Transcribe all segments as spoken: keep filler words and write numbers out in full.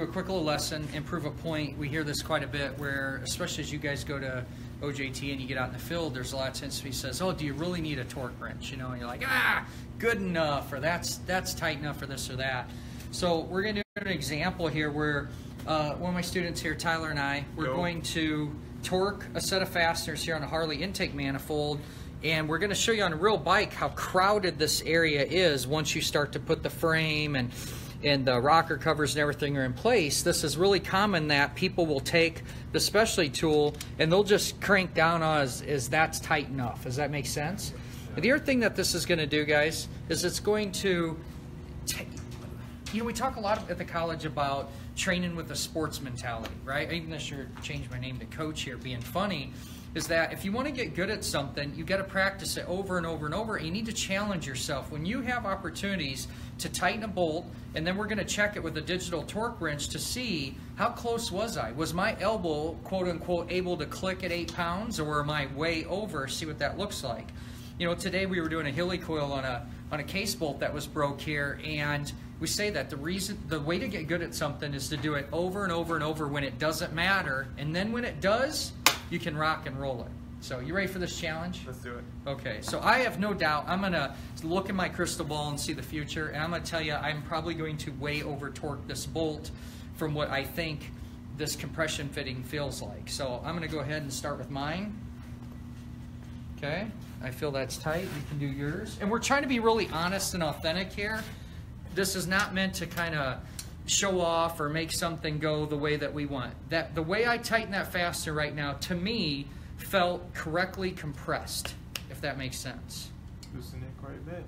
do a quick little lesson, improve a point. We hear this quite a bit where, especially as you guys go to O J T and you get out in the field, there's a lot of tendency says, oh, do you really need a torque wrench? You know, and you're like, ah, good enough, or that's, that's tight enough, or this or that. So we're going to do an example here where uh, one of my students here, Tyler and I, we're Yo. going to torque a set of fasteners here on a Harley intake manifold. And we're going to show you on a real bike how crowded this area is once you start to put the frame and and the rocker covers and everything are in place. This is really common that people will take the specialty tool and they'll just crank down on as, as that's tight enough. Does that make sense? But the other thing that this is going to do, guys, is it's going to take, you know, we talk a lot at the college about training with a sports mentality, right? Even this year, change my name to coach here, being funny, is that if you want to get good at something, you got to practice it over and over and over. You need to challenge yourself. When you have opportunities to tighten a bolt, and then we're going to check it with a digital torque wrench to see how close was I? Was my elbow, quote unquote, able to click at eight pounds, or am I way over? See what that looks like. You know, today we were doing a helicoil on a on a case bolt that was broke here, and we say that the reason, the way to get good at something is to do it over and over and over when it doesn't matter, and then when it does, you can rock and roll it. So you ready for this challenge? Let's do it. Okay, so I have no doubt, I'm gonna look in my crystal ball and see the future, and I'm gonna tell you I'm probably going to way over torque this bolt from what I think this compression fitting feels like. So I'm gonna go ahead and start with mine. Okay, I feel that's tight, you can do yours. And we're trying to be really honest and authentic here. This is not meant to kind of show off or make something go the way that we want. That the way I tighten that fastener right now, to me, felt correctly compressed, if that makes sense. Loosen it quite a bit.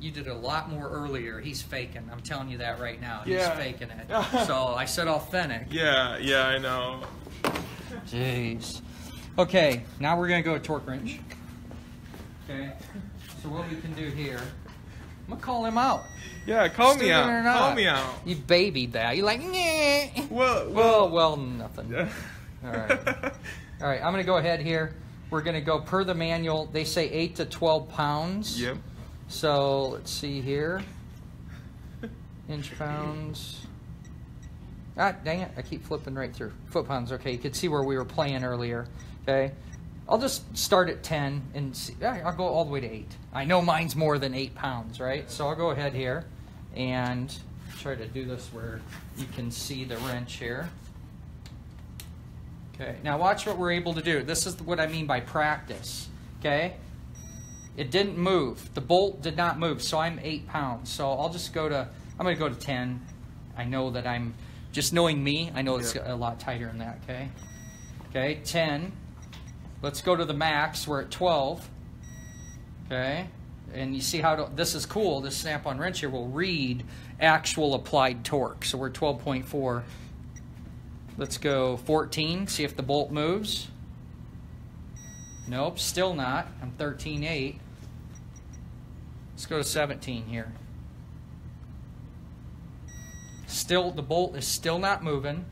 You did a lot more earlier. He's faking. I'm telling you that right now. He's yeah. faking it. So I said authentic. Yeah, yeah, I know. Jeez. Okay, now we're gonna go to torque wrench. Okay. So what we can do here, I'm gonna call him out. Yeah, call Stupid me out. Call me out. You babied that. You're like, nah. Well, well, well, well nothing. Yeah. All right. All right. I'm gonna go ahead here. We're gonna go per the manual. They say eight to twelve pounds. Yep. So let's see here. Inch pounds. Ah, dang it! I keep flipping right through. Foot pounds. Okay, you could see where we were playing earlier. Okay. I'll just start at ten and see, I'll go all the way to eight. I know mine's more than eight pounds, right? So I'll go ahead here and try to do this where you can see the wrench here. Okay, now watch what we're able to do. This is what I mean by practice, okay? It didn't move, the bolt did not move, so I'm eight pounds. So I'll just go to, I'm gonna go to ten. I know that I'm, just knowing me, I know it's yeah. a lot tighter than that, okay? Okay, ten. Let's go to the max, we're at twelve, okay? And you see how, to, this is cool, this Snap on wrench here will read actual applied torque, so we're twelve point four. Let's go fourteen, see if the bolt moves. Nope, still not, I'm thirteen point eight. Let's go to seventeen here. Still, the bolt is still not moving.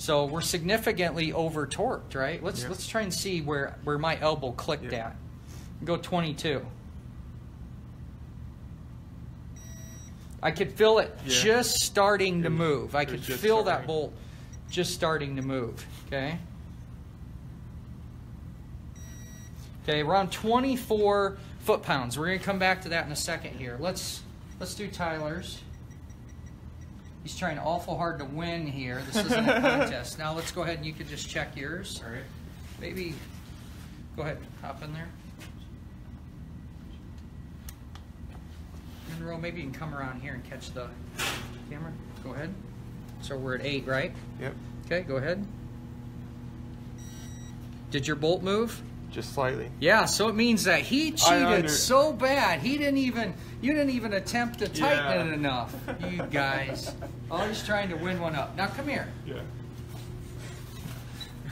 So we're significantly over torqued, right? Let's yeah. let's try and see where, where my elbow clicked yeah. at. Go twenty-two. I could feel it yeah. just starting to move. I could feel starting. that bolt just starting to move, okay? Okay, around twenty-four foot-pounds. We're gonna come back to that in a second here. Let's let's do Tyler's. He's trying awful hard to win here. This isn't a contest. Now let's go ahead and you can just check yours. All right. Maybe go ahead, hop in there. Monroe, maybe you can come around here and catch the camera. Go ahead. So we're at eight, right? Yep. Okay, go ahead. Did your bolt move? Just slightly. Yeah, so it means that he cheated so bad. He didn't even, you didn't even attempt to tighten yeah. it enough. You guys, always trying to win one up. Now come here. Yeah. I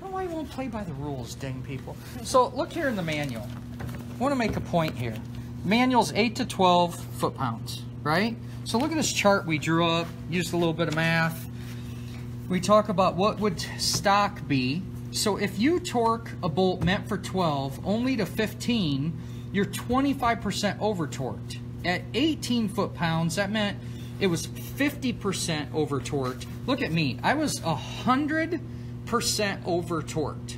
don't know why you won't play by the rules, dang people. So look here in the manual. I want to make a point here. Manual's eight to twelve foot-pounds, right? So look at this chart we drew up, used a little bit of math. We talk about what would stock be. So if you torque a bolt meant for twelve only to fifteen, you're twenty-five percent over torqued. At eighteen foot pounds, that meant it was fifty percent over torqued. Look at me, I was one hundred percent over torqued.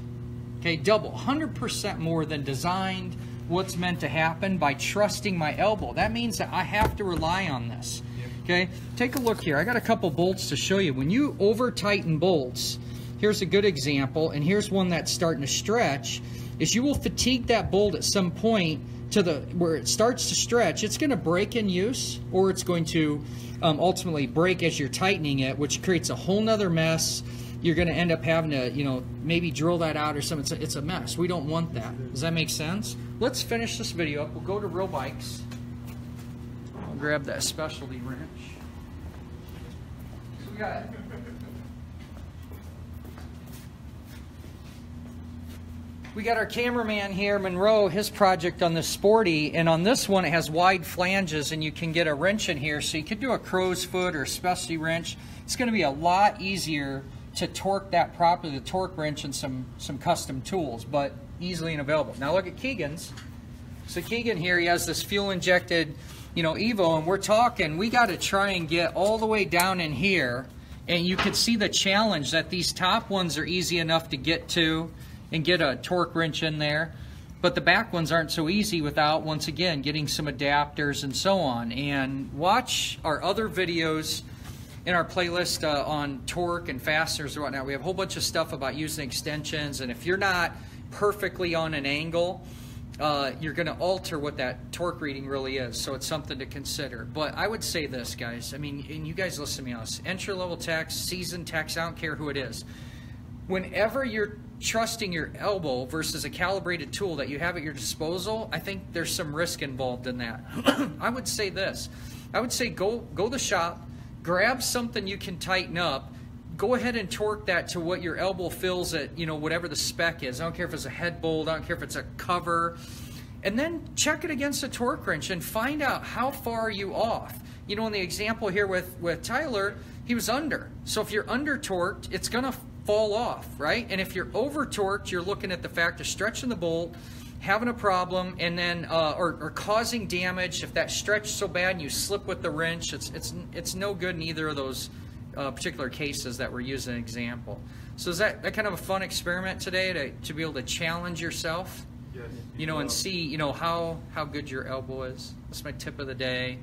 Okay, double, one hundred percent more than designed, what's meant to happen by trusting my elbow. That means that I have to rely on this. Okay, take a look here. I got a couple bolts to show you. When you over tighten bolts, here's a good example, and here's one that's starting to stretch, is you will fatigue that bolt at some point to the where it starts to stretch. It's going to break in use, or it's going to um, ultimately break as you're tightening it, which creates a whole nother mess. You're going to end up having to, you know, maybe drill that out or something. It's a, it's a mess. We don't want that. Does that make sense? Let's finish this video up. We'll go to Real Bikes. Grab that specialty wrench. So we got we got our cameraman here, Monroe, his project on the Sporty, and on this one it has wide flanges and you can get a wrench in here, so you could do a crow's foot or a specialty wrench. It's going to be a lot easier to torque that properly, the torque wrench and some some custom tools, but easily and available. Now look at Keegan's. So Keegan here, he has this fuel injected, you know, Evo, and we're talking, we got to try and get all the way down in here, and you can see the challenge that these top ones are easy enough to get to and get a torque wrench in there, but the back ones aren't so easy without, once again, getting some adapters and so on. And watch our other videos in our playlist uh, on torque and fasteners and whatnot. We have a whole bunch of stuff about using extensions, and if you're not perfectly on an angle, Uh, you're going to alter what that torque reading really is, so it's something to consider. But I would say this, guys, I mean, and you guys listen to me on this, entry-level techs, seasoned techs, I don't care who it is, whenever you're trusting your elbow versus a calibrated tool that you have at your disposal, I think there's some risk involved in that. I would say this, I would say go, go to the shop, grab something you can tighten up, go ahead and torque that to what your elbow feels at, you know, whatever the spec is. I don't care if it's a head bolt, I don't care if it's a cover. And then check it against a torque wrench and find out how far are you off. You know, in the example here with, with Tyler, he was under. So if you're under torqued, it's gonna fall off, right? And if you're over torqued, you're looking at the fact of stretching the bolt, having a problem, and then, uh, or, or causing damage. If that stretched so bad and you slip with the wrench, it's, it's, it's no good in either of those Uh, particular cases that we're using an example. So is that, that kind of a fun experiment today to, to be able to challenge yourself? Yes, you, you know, know, and see, you know, how, how good your elbow is. That's my tip of the day.